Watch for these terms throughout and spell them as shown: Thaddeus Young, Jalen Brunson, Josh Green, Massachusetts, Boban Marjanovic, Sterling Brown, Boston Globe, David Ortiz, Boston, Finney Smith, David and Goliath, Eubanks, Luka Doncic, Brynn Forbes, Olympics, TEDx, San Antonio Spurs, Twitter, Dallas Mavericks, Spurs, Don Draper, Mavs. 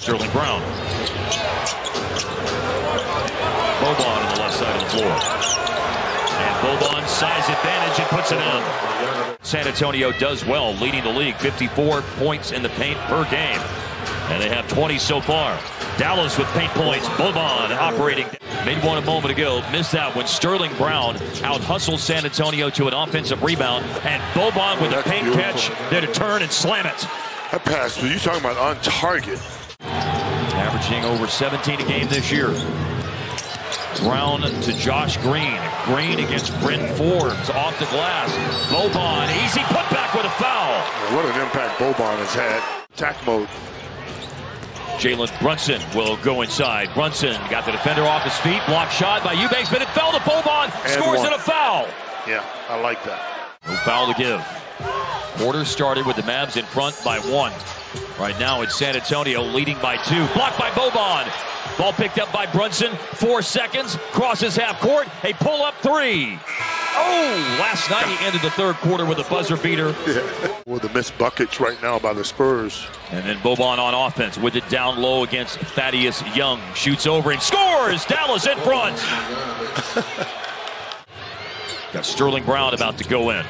Sterling Brown. Boban on the left side of the floor. And Boban size advantage and puts it out. San Antonio does well, leading the league 54 points in the paint per game. And they have 20 so far. Dallas with paint points. Boban operating. Made one a moment ago. Missed that when Sterling Brown out-hustles San Antonio to an offensive rebound. And Boban with a paint catch. There to turn and slam it. That pass, you're talking about on target. Averaging over 17 a game this year. Brown to Josh Green. Green against Brynn Forbes. Off the glass. Boban, easy putback with a foul. What an impact Boban has had. Attack mode. Jalen Brunson will go inside. Brunson got the defender off his feet. Blocked shot by Eubanks, but it fell to Boban. Scores in a foul. Yeah, I like that. No foul to give. Quarter started with the Mavs in front by one. Right now it's San Antonio leading by two. Blocked by Boban. Ball picked up by Brunson. 4 seconds. Crosses half court. A pull-up three. Oh, last night he ended the third quarter with a buzzer beater. Yeah. Well, the missed buckets right now by the Spurs. And then Boban on offense with it down low against Thaddeus Young. Shoots over and scores! Dallas in front! Got Sterling Brown about to go in.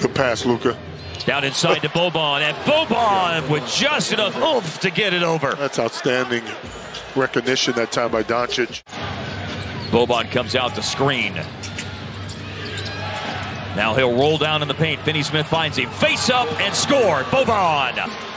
Good pass, Luka. Down inside to Boban, and Boban with just enough oomph to get it over. That's outstanding recognition that time by Doncic. Boban comes out to screen. Now he'll roll down in the paint. Finney Smith finds him. Face up and score. Boban.